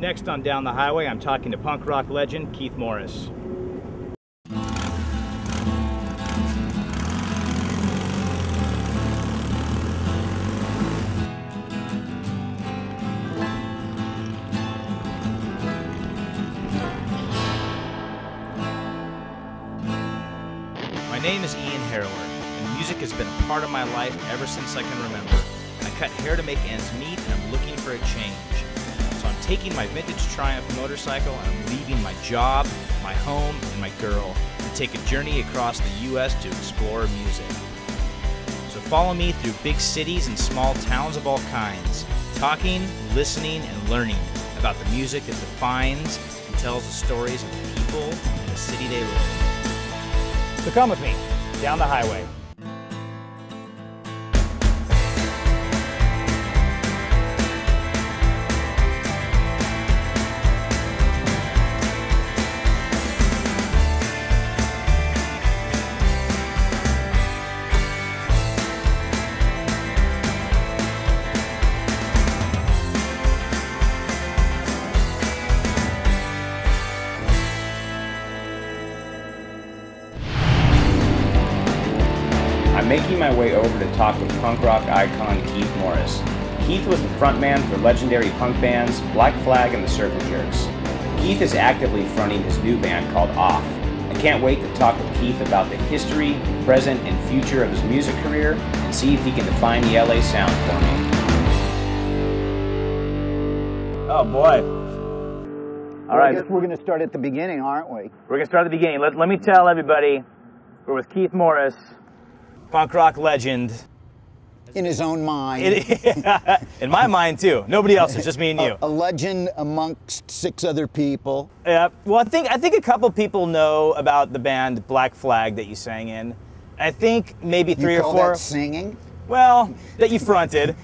Next on Down the Highway, I'm talking to punk rock legend Keith Morris. My name is Ian Harrower, and music has been a part of my life ever since I can remember. I cut hair to make ends meet, and I'm looking for a change. So I'm taking my vintage Triumph motorcycle, and I'm leaving my job, my home, and my girl to take a journey across the U.S. to explore music. So follow me through big cities and small towns of all kinds, talking, listening, and learning about the music that defines and tells the stories of the people and the city they live in. So come with me, down the highway. Making my way over to talk with punk rock icon Keith Morris. Keith was the frontman for legendary punk bands Black Flag and the Circle Jerks. Keith is actively fronting his new band called Off. I can't wait to talk with Keith about the history, present, and future of his music career and see if he can define the LA sound for me. Oh boy. All right. We're going to start at the beginning, aren't we? We're going to start at the beginning. Let me tell everybody, we're with Keith Morris. Punk rock legend. In his own mind. In my mind, too. Nobody else. It's just me and you. A legend amongst six other people. Yeah. Well, I think a couple people know about the band Black Flag that you sang in. I think maybe three or four. That singing? Well, that you fronted.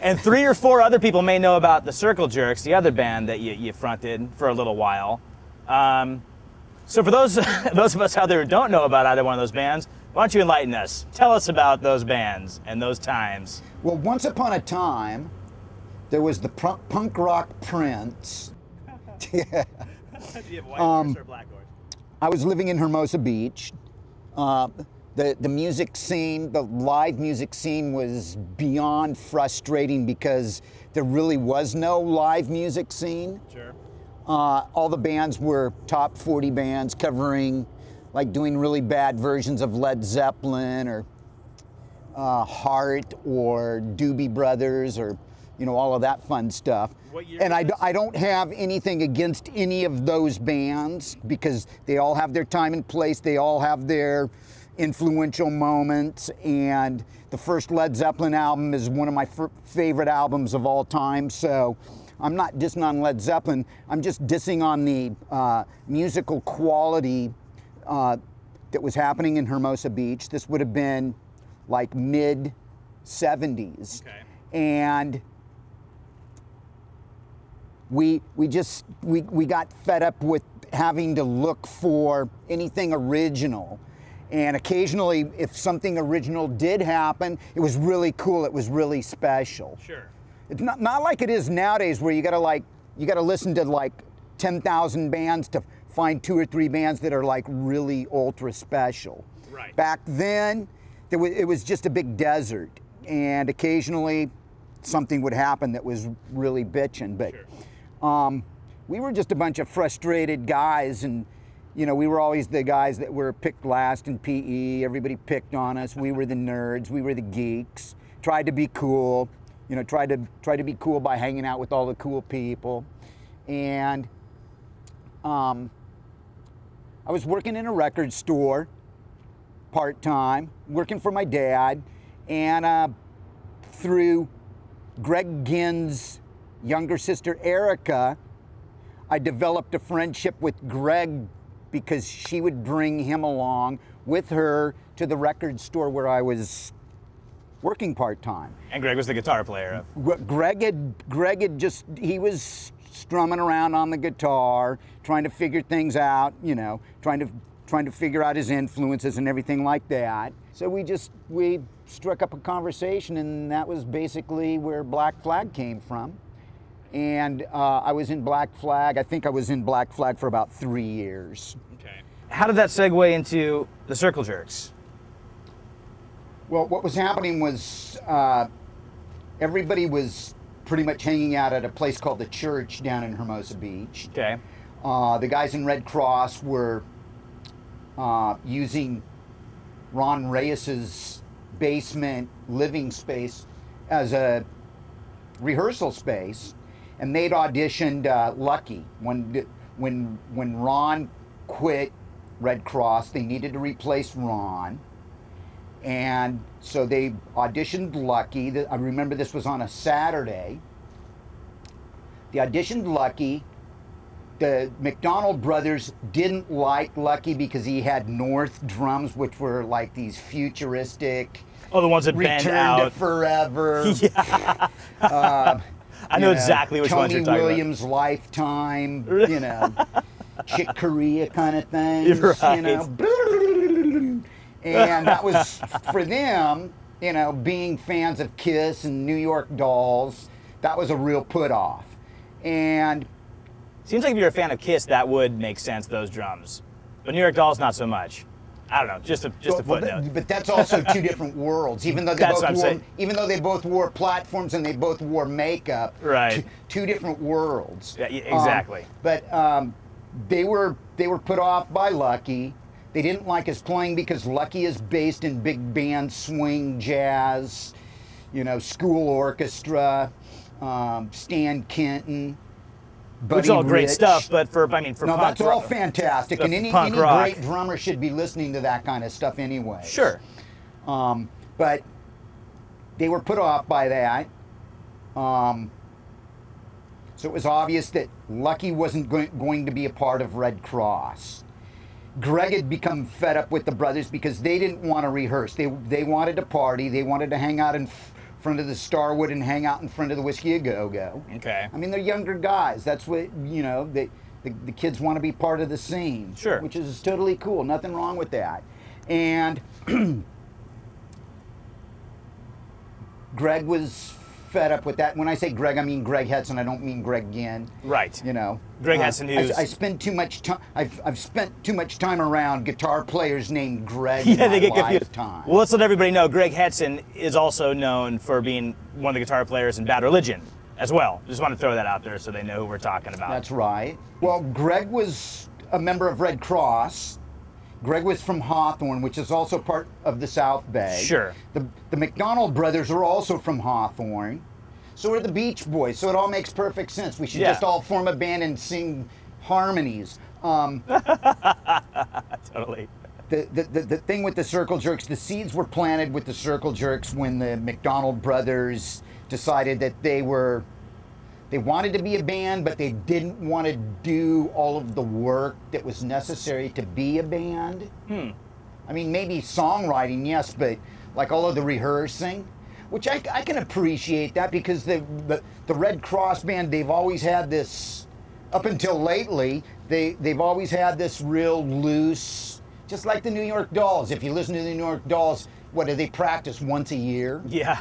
And 3 or 4 other people may know about the Circle Jerks, the other band that you fronted for a little while. So for those of us out there who don't know about either one of those bands, why don't you enlighten us? Tell us about those bands and those times. Well, once upon a time, there was the punk rock Prince. Yeah. Do you have a white horse or a black horse? I was living in Hermosa Beach. The music scene, the live music scene was beyond frustrating because there really was no live music scene. Sure. All the bands were top 40 bands covering, like doing really bad versions of Led Zeppelin or Heart or Doobie Brothers or, you know, all of that fun stuff. And I don't have anything against any of those bands because they all have their time and place. They all have their influential moments. And the first Led Zeppelin album is one of my favorite albums of all time. So I'm not dissing on Led Zeppelin. I'm just dissing on the musical quality that was happening in Hermosa Beach. This would have been like mid-70s. Okay. And we got fed up with having to look for anything original. And occasionally, if something original did happen, it was really cool, it was really special. Sure. It's not like it is nowadays where you gotta listen to like 10,000 bands to find 2 or 3 bands that are like really ultra special. Right. Back then, it was just a big desert, and occasionally something would happen that was really bitchin'. But sure. We were just a bunch of frustrated guys, and you know, we were always the guys that were picked last in PE. Everybody picked on us. We were the nerds. We were the geeks. Tried to be cool. You know, tried to be cool by hanging out with all the cool people, and I was working in a record store part-time, working for my dad, and through Greg Ginn's younger sister, Erica, I developed a friendship with Greg because she would bring him along with her to the record store where I was working part-time. And Greg was the guitar player. Greg had just, he was strumming around on the guitar, trying to figure things out, you know, trying to figure out his influences and everything like that. So we struck up a conversation, and that was basically where Black Flag came from. And I was in Black Flag. I think I was in Black Flag for about 3 years. Okay. How did that segue into the Circle Jerks? Well, what was happening was everybody was pretty much hanging out at a place called The Church down in Hermosa Beach. Okay. The guys in Red Cross were using Ron Reyes's basement living space as a rehearsal space, and they'd auditioned Lucky. When Ron quit Red Cross, they needed to replace Ron, and so they auditioned Lucky. I remember this was on a Saturday. They auditioned Lucky. The McDonald brothers didn't like Lucky because he had North drums, which were like these futuristic. Oh, the ones that bend out. Return to Forever. Yeah. I know exactly which ones you're talking about. Tony Williams' Lifetime, you know, Chick Corea kind of things. Right. You know, and that was for them. You know, being fans of Kiss and New York Dolls, that was a real put off, and. Seems like if you're a fan of Kiss, that would make sense, those drums. But New York Dolls, not so much. I don't know, just a footnote. But that's also two different worlds. Even though, they both wore platforms and they both wore makeup, right? Two different worlds. Yeah, exactly. They were put off by Lucky. They didn't like his playing because Lucky is based in big band, swing, jazz, you know, school orchestra, Stan Kenton. Buddy Rich. Which is all great stuff, but for, I mean, for punk rock. No, that's all fantastic, and any great drummer should be listening to that kind of stuff anyway. Sure. But they were put off by that. So it was obvious that Lucky wasn't going to be a part of Red Cross. Greg had become fed up with the brothers because they didn't want to rehearse. They wanted to party. They wanted to hang out and... front of the Starwood and hang out in front of the Whiskey A Go-Go. Okay. I mean, they're younger guys. That's what, you know, the kids want to be part of the scene. Sure. Which is totally cool. Nothing wrong with that. And Greg was fed up with that. When I say Greg, I mean Greg Hetson. I don't mean Greg Ginn. Right. You know. Greg Hetson is... I spend too much time... I've spent too much time around guitar players named Greg. Yeah, they get confused. Well, let's let everybody know, Greg Hetson is also known for being one of the guitar players in Bad Religion as well. Just want to throw that out there so they know who we're talking about. That's right. Well, Greg was a member of Red Cross. Greg was from Hawthorne, which is also part of the South Bay. Sure. The McDonald brothers are also from Hawthorne. So are the Beach Boys. So it all makes perfect sense. We should just all form a band and sing harmonies. Totally. The thing with the Circle Jerks, the seeds were planted with the Circle Jerks when the McDonald brothers decided that they wanted to be a band, but they didn't want to do all of the work that was necessary to be a band. Hmm. I mean, maybe songwriting, yes, but like all of the rehearsing, which I can appreciate that because the Red Cross band, they've always had this, up until lately, they've always had this real loose, just like the New York Dolls. If you listen to the New York Dolls, what, do they practice once a year? Yeah.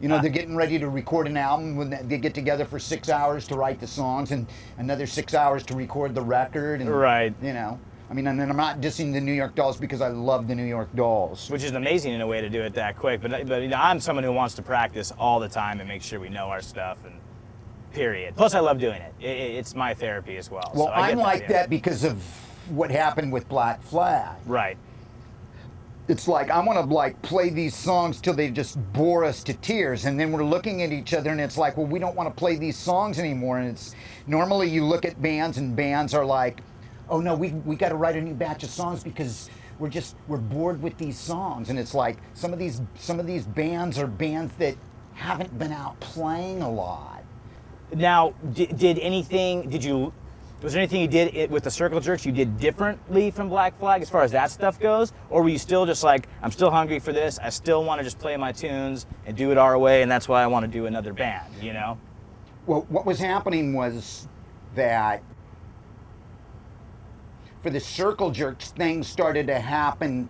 You know, they're getting ready to record an album when they get together for 6 hours to write the songs and another 6 hours to record the record. And, right. You know, I mean, and I'm not dissing the New York Dolls because I love the New York Dolls. Which is amazing in a way to do it that quick. But you know, I'm someone who wants to practice all the time and make sure we know our stuff and period. Plus, I love doing it. It's my therapy as well. Well, so I'm like that because of what happened with Black Flag. Right. It's like, I want to like play these songs till they just bore us to tears. And then we're looking at each other and it's like, well, we don't want to play these songs anymore. And it's normally you look at bands and bands are like, oh no, we got to write a new batch of songs because we're bored with these songs. And it's like some of these bands are bands that haven't been out playing a lot. Now, was there anything you did with the Circle Jerks you did differently from Black Flag as far as that stuff goes? Or were you still just like, I'm still hungry for this, I still want to just play my tunes and do it our way, and that's why I want to do another band, you know? Well, what was happening was that for the Circle Jerks, things started to happen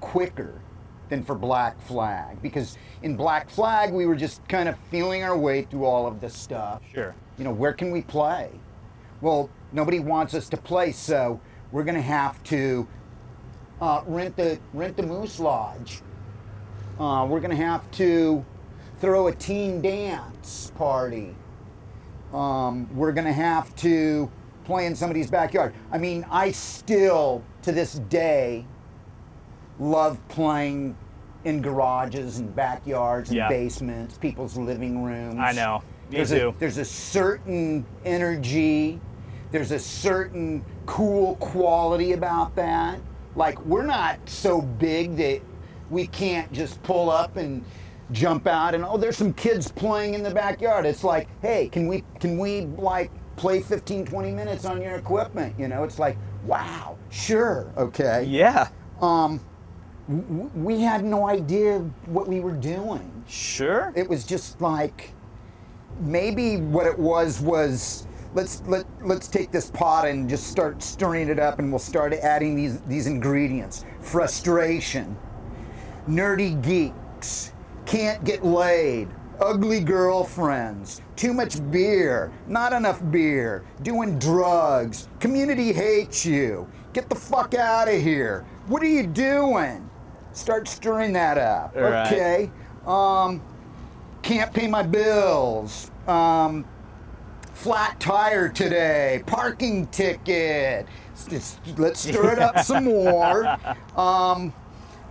quicker. than for Black Flag, because in Black Flag, we were just kind of feeling our way through all of this stuff. Sure. You know, where can we play? Well, nobody wants us to play, so we're gonna have to rent the Moose Lodge. We're gonna have to throw a teen dance party. We're gonna have to play in somebody's backyard. I mean, I still, to this day, love playing in garages and backyards and basements, people's living rooms. I know. There's a certain energy. There's a certain cool quality about that. Like, we're not so big that we can't just pull up and jump out and, oh, there's some kids playing in the backyard. It's like, hey, can we like play 15, 20 minutes on your equipment? You know, it's like, wow, sure, okay. Yeah. We had no idea what we were doing. Sure. It was just like, maybe what it was let's take this pot and just start stirring it up, and we'll start adding these ingredients. Frustration, nerdy geeks, can't get laid, ugly girlfriends, too much beer, not enough beer, doing drugs, community hates you, get the fuck out of here, what are you doing? Start stirring that up. All right. Okay. Can't pay my bills, flat tire today, parking ticket, let's stir it up some more.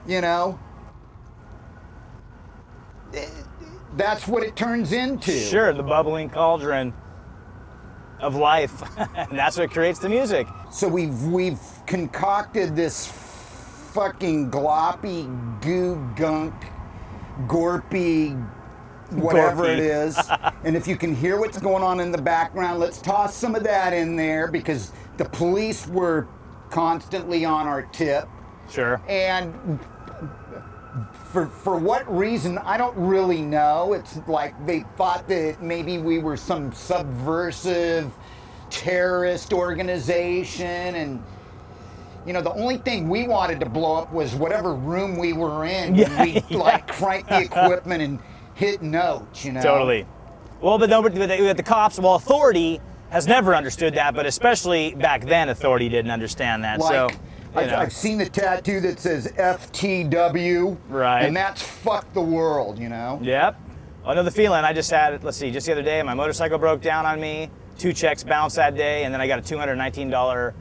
You know, that's what it turns into. Sure, the bubbling cauldron of life. And that's what creates the music. So we've concocted this fucking gloppy, goo gunk, gorpy, whatever it is. And if you can hear what's going on in the background, let's toss some of that in there, because the police were constantly on our tip. Sure. And for what reason, I don't really know. It's like they thought that maybe we were some subversive terrorist organization, and you know, the only thing we wanted to blow up was whatever room we were in. Yeah, we like crank the equipment and hit notes, you know. Totally. Well, but nobody, the cops, well, authority has never understood that, but especially back then, authority didn't understand that. Like, so I've seen the tattoo that says FTW, right? And that's fuck the world, you know. Yep. I know the feeling. I just had, let's see, just the other day, my motorcycle broke down on me. 2 checks bounced that day, and then I got a $219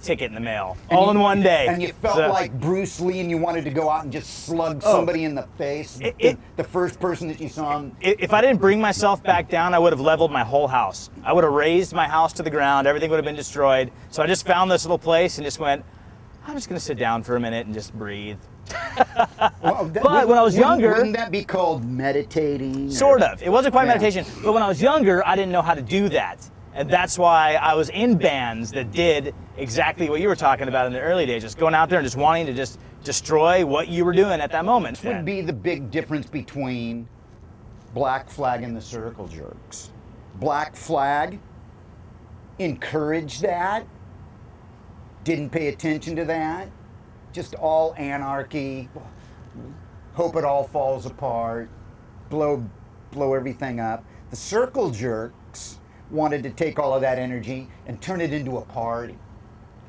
ticket in the mail, all in one day. And you felt like Bruce Lee, and you wanted to go out and just slug somebody in the face. The first person that you saw. If I didn't bring myself back down, I would have leveled my whole house. I would have razed my house to the ground. Everything would have been destroyed. So I just found this little place and just went, I'm just going to sit down for a minute and just breathe. But when I was younger, wouldn't that be called meditating? Sort of. It wasn't quite meditation. But when I was younger, I didn't know how to do that. And that's why I was in bands that did exactly what you were talking about in the early days, just going out there and just wanting to just destroy what you were doing at that moment. This would be the big difference between Black Flag and the Circle Jerks. Black Flag encouraged that, didn't pay attention to that, just all anarchy, hope it all falls apart, blow everything up. The Circle Jerks wanted to take all of that energy and turn it into a party.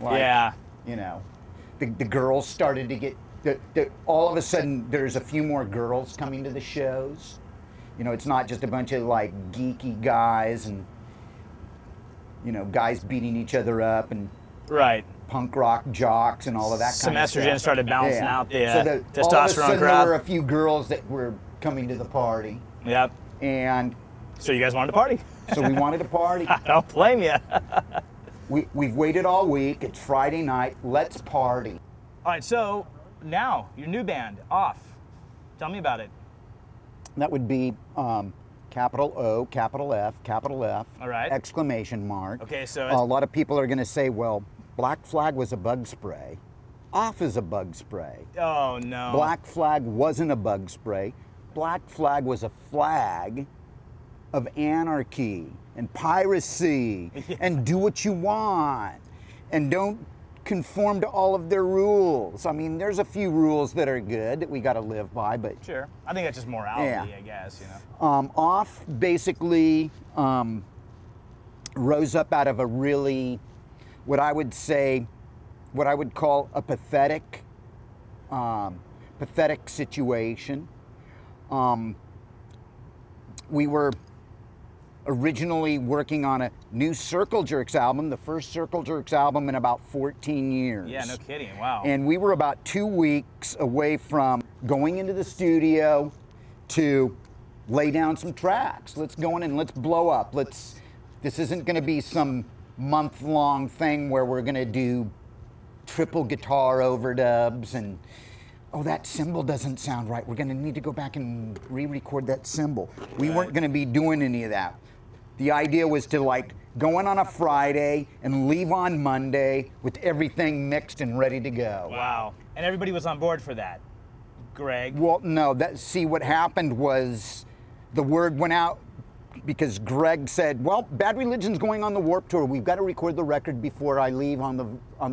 Like, yeah. You know, the girls started to get, all of a sudden there's a few more girls coming to the shows. You know, it's not just a bunch of like geeky guys and, you know, guys beating each other up and punk rock jocks and all of that kind of stuff. Some estrogen started balancing out the testosterone crowd. All of a sudden there were a few girls that were coming to the party. Yep. And so you guys wanted to party. So we wanted to party. I don't blame you. We've waited all week. It's Friday night. Let's party. All right, so now your new band, Off. Tell me about it. That would be capital O, capital F, all right, exclamation mark. Okay, so a lot of people are going to say, well, Black Flag was a bug spray. Off is a bug spray. Oh, no. Black Flag wasn't a bug spray. Black Flag was a flag of anarchy and piracy and do what you want and don't conform to all of their rules. I mean, there's a few rules that are good that we got to live by, but sure. I think that's just morality, yeah. I guess, you know. Off basically rose up out of a really, what I would call a pathetic, pathetic situation. We were originally working on a new Circle Jerks album, the first Circle Jerks album in about 14 years. Yeah, no kidding, wow. And we were about 2 weeks away from going into the studio to lay down some tracks. Let's go in and let's blow up. This isn't gonna be some month-long thing where we're gonna do triple guitar overdubs and, oh, that cymbal doesn't sound right. We're gonna need to go back and re-record that cymbal. We weren't gonna be doing any of that. The idea was to like go in on a Friday and leave on Monday with everything mixed and ready to go. Wow, and everybody was on board for that, Greg? Well, no, see what happened was the word went out because Greg said, well, Bad Religion's going on the Warped tour. We've got to record the record before I leave on the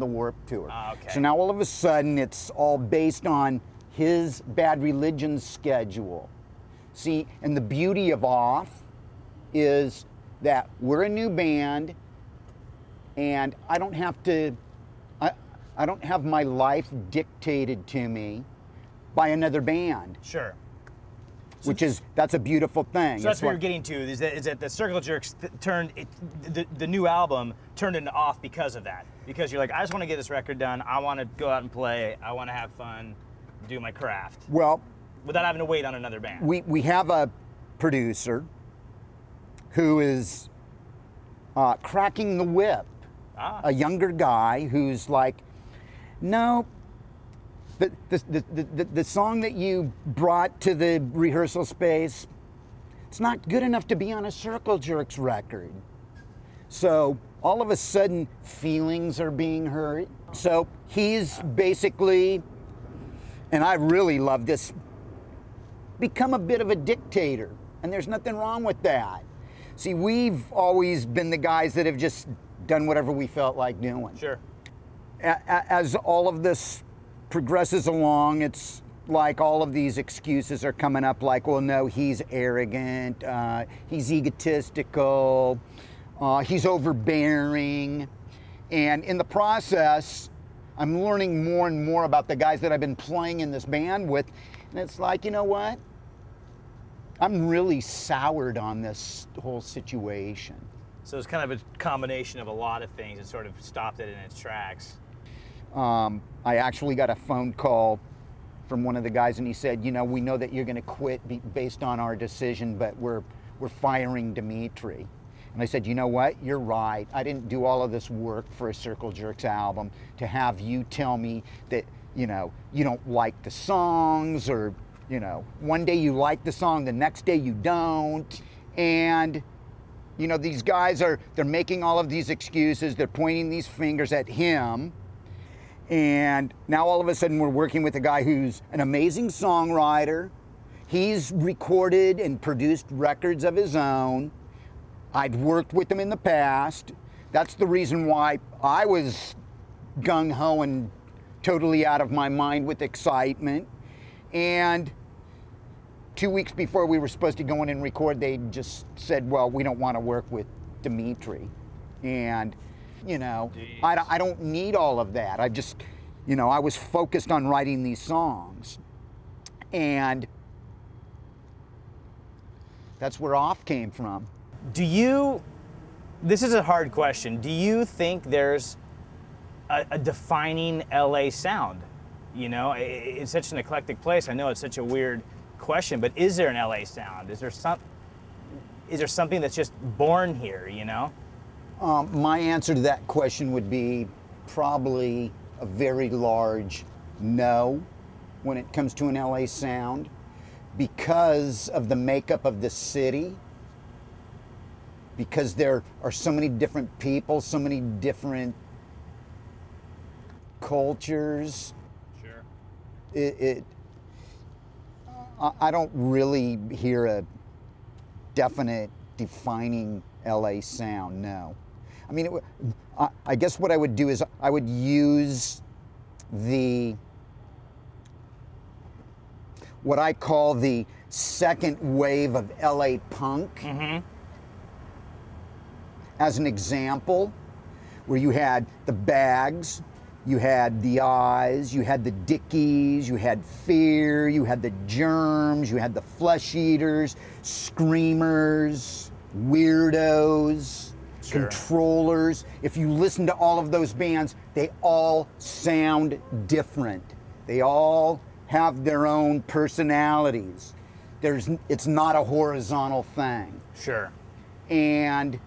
Warped tour. Okay. So now all of a sudden it's all based on his Bad Religion schedule. See, and the beauty of Off is that we're a new band and I don't have to, I don't have my life dictated to me by another band. Sure. Which is, that's a beautiful thing. So that's what you're getting to, is that the Circle Jerks the new album turned into Off because of that. Because you're like, I just want to get this record done, I want to go out and play, I want to have fun, do my craft. Well. Without having to wait on another band. We have a producer who is cracking the whip. Ah. A younger guy who's like, no. The song that you brought to the rehearsal space, it's not good enough to be on a Circle Jerks record. So all of a sudden, feelings are being hurt. So he's basically, and I really love this, become a bit of a dictator. And there's nothing wrong with that. See, we've always been the guys that have just done whatever we felt like doing. Sure. As all of this progresses along, it's like all of these excuses are coming up like, well, no, he's arrogant, he's egotistical, he's overbearing. And in the process, I'm learning more and more about the guys that I've been playing in this band with. And it's like, you know what? I'm really soured on this whole situation. So it's kind of a combination of a lot of things that sort of stopped it in its tracks. I actually got a phone call from one of the guys and he said, you know, we know that you're going to quit based on our decision, but we're firing Dimitri. And I said, you know what, you're right. I didn't do all of this work for a Circle Jerks album to have you tell me that, you know, you don't like the songs or, you know, one day you like the song, the next day you don't. And, you know, these guys are, they're making all of these excuses. They're pointing these fingers at him. And now all of a sudden we're working with a guy who's an amazing songwriter. He's recorded and produced records of his own. I'd worked with him in the past. That's the reason why I was gung-ho and totally out of my mind with excitement. And 2 weeks before we were supposed to go in and record, they just said, well, we don't want to work with Dimitri. And you know, I don't need all of that. I just, you know, I was focused on writing these songs. And that's where Off came from. Do you, this is a hard question, do you think there's a defining LA sound? You know, it's such an eclectic place. I know it's such a weird question, but is there an LA sound? Is there something that's just born here, you know? My answer to that question would be probably a very large no when it comes to an LA sound because of the makeup of the city, because there are so many different people, so many different cultures. Sure. I don't really hear a definite defining LA sound, no. I mean, I guess what I would do is I would use the, what I call the second wave of LA punk as an example, where you had the Bags, you had the Eyes, you had the Dickies, you had Fear, you had the Germs, you had the Flesh Eaters, Screamers, Weirdos, sure. Controllers. If you listen to all of those bands, they all sound different. They all have their own personalities. There's, it's not a horizontal thing. Sure. And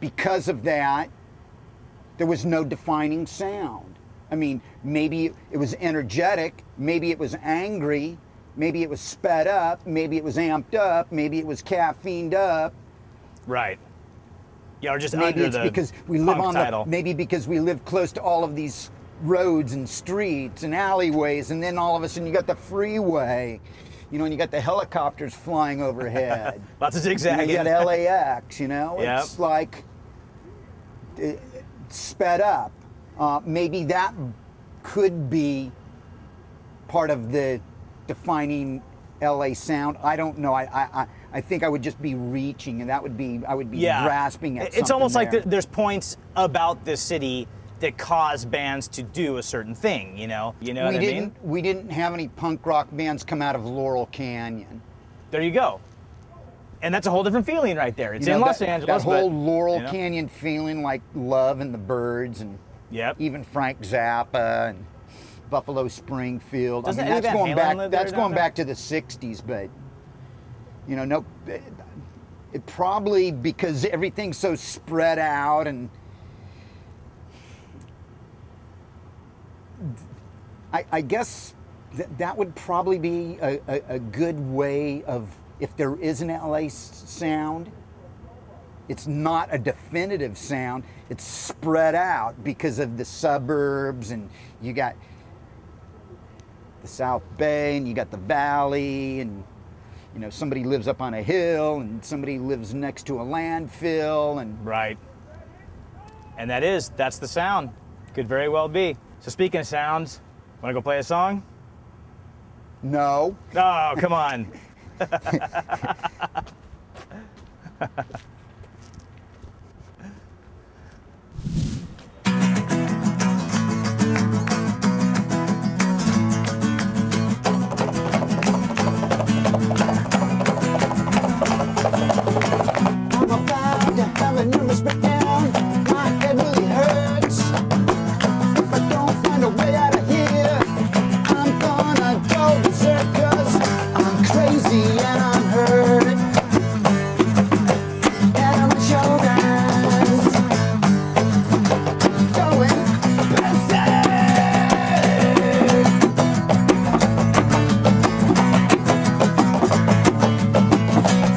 because of that, there was no defining sound. I mean, maybe it was energetic, maybe it was angry, maybe it was sped up, maybe it was amped up, maybe it was caffeined up. Right. Yeah, or just maybe under it's the because we live on title. The, maybe because we live close to all of these roads and streets and alleyways, and then all of a sudden you got the freeway, you know, and you got the helicopters flying overhead. Lots of zigzagging. You got LAX, you know? Yep. It's like, it, sped up. Maybe that could be part of the defining LA sound. I don't know. I think I would just be reaching, and that would be, I would be grasping at something. It's almost there. Like there's points about this city that cause bands to do a certain thing, you know? You know what I mean? We didn't have any punk rock bands come out of Laurel Canyon. There you go. And that's a whole different feeling right there. It's, you know, in Los Angeles. That whole Laurel Canyon feeling, like Love and the Birds, and even Frank Zappa and Buffalo Springfield. Doesn't, I mean, that's going back. That's going back to the '60s, but you know, it probably, because everything's so spread out, and I guess that would probably be a good way of. If there is an LA sound, it's not a definitive sound. It's spread out because of the suburbs, and you got the South Bay, and you got the Valley, and you know, somebody lives up on a hill, and somebody lives next to a landfill, and right. And that's the sound. Could very well be. So speaking of sounds, want to go play a song? No. Oh, come on. I'm about to have a nervous breakdown. My head really hurts. If I don't find a way out of here, I'm gonna go berserk, 'cause I'm crazy and I'm hurt, and on my shoulders going berserk.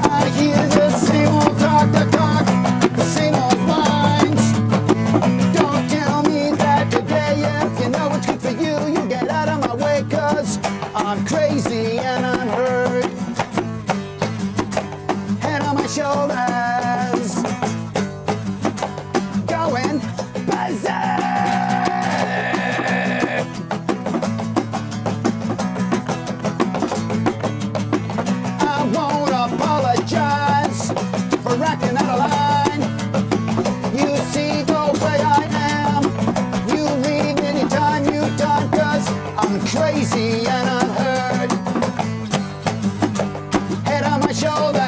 I hear the same old talk, the talk, the same old lines. Don't tell me that today, if you know what's good for you, you get out of my way, 'cause I'm crazy and I'm hurt. Shoulders going berserk. I won't apologize for acting out of line. You see the way I am. You leave anytime you done, 'cause I'm crazy and I'm hurt. Head on my shoulder.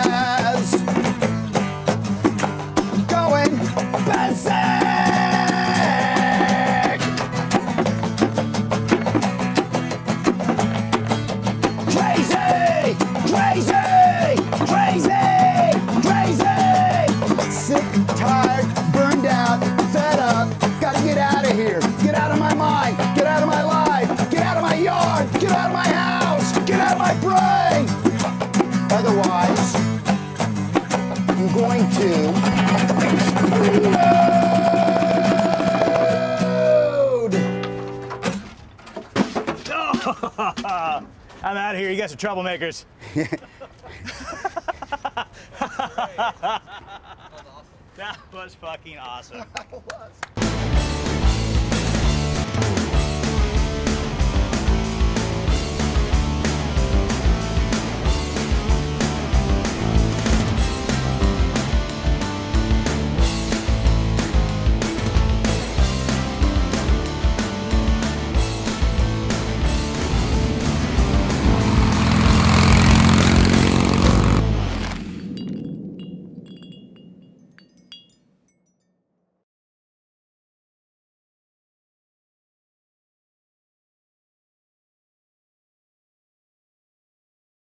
Otherwise, I'm going to explode! Oh, I'm out of here. You guys are troublemakers. That was fucking awesome. It was.